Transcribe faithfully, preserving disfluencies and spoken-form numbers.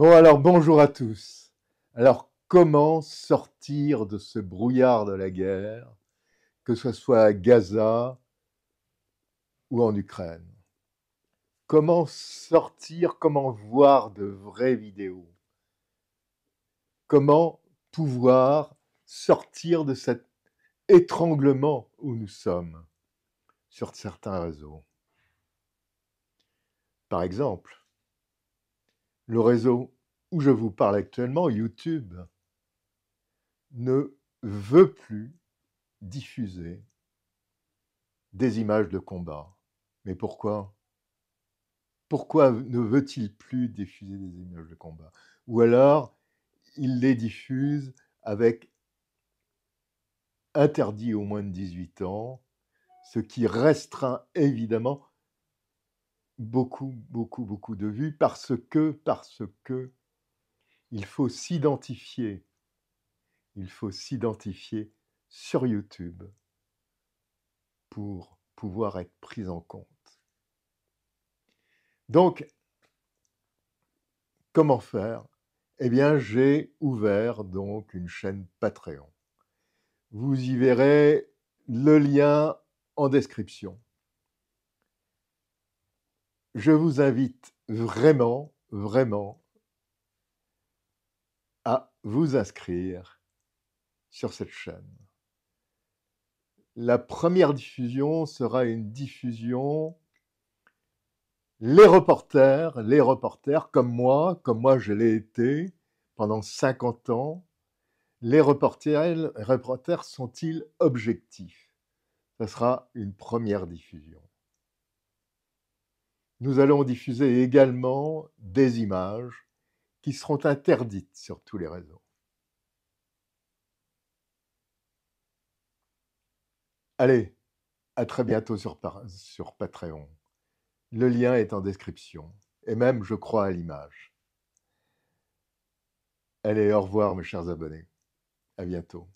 Bon alors, bonjour à tous. Alors, comment sortir de ce brouillard de la guerre, que ce soit à Gaza ou en Ukraine? Comment sortir, comment voir de vraies vidéos? Comment pouvoir sortir de cet étranglement où nous sommes sur certains réseaux? Par exemple, le réseau où je vous parle actuellement, YouTube, ne veut plus diffuser des images de combat. Mais pourquoi? Pourquoi ne veut-il plus diffuser des images de combat? Ou alors, il les diffuse avec interdit aux moins de dix-huit ans, ce qui restreint évidemment beaucoup, beaucoup, beaucoup de vues, parce que, parce que, il faut s'identifier, il faut s'identifier sur YouTube pour pouvoir être pris en compte. Donc, comment faire? Eh bien, j'ai ouvert donc une chaîne Patreon. Vous y verrez le lien en description. Je vous invite vraiment, vraiment à vous inscrire sur cette chaîne. La première diffusion sera une diffusion les reporters, les reporters comme moi, comme moi je l'ai été pendant cinquante ans. Les reporters, les reporters sont-ils objectifs? Ce sera une première diffusion. Nous allons diffuser également des images qui seront interdites sur tous les réseaux. Allez, à très bientôt sur, sur Patreon. Le lien est en description, et même, je crois, à l'image. Allez, au revoir mes chers abonnés. À bientôt.